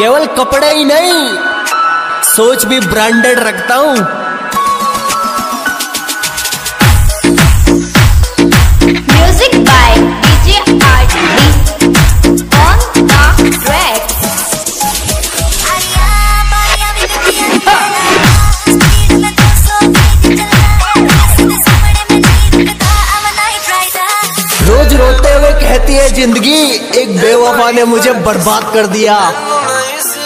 केवल कपड़े ही नहीं, सोच भी ब्रांडेड रखता हूँ। रोते हुए कहती है जिंदगी, एक बेवफा ने मुझे बर्बाद कर दिया।